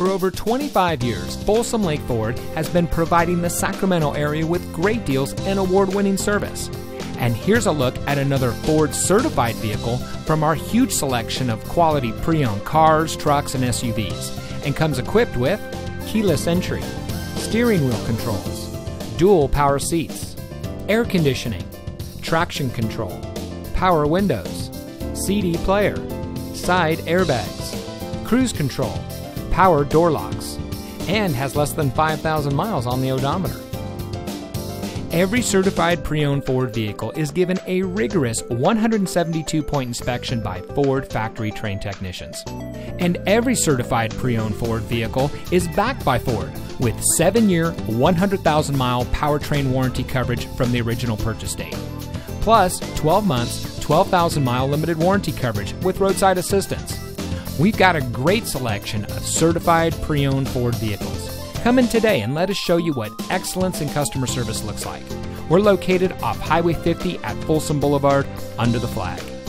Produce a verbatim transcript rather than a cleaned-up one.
For over twenty-five years, Folsom Lake Ford has been providing the Sacramento area with great deals and award-winning service. And here's a look at another Ford-certified vehicle from our huge selection of quality pre-owned cars, trucks, and S U Vs, and comes equipped with keyless entry, steering wheel controls, dual power seats, air conditioning, traction control, power windows, C D player, side airbags, cruise control, power door locks, and has less than five thousand miles on the odometer. Every certified pre-owned Ford vehicle is given a rigorous one hundred seventy-two point inspection by Ford factory-trained technicians. And every certified pre-owned Ford vehicle is backed by Ford with seven year, one hundred thousand mile powertrain warranty coverage from the original purchase date, plus twelve months, twelve thousand mile limited warranty coverage with roadside assistance. We've got a great selection of certified pre-owned Ford vehicles. Come in today and let us show you what excellence in customer service looks like. We're located off Highway fifty at Folsom Boulevard under the flag.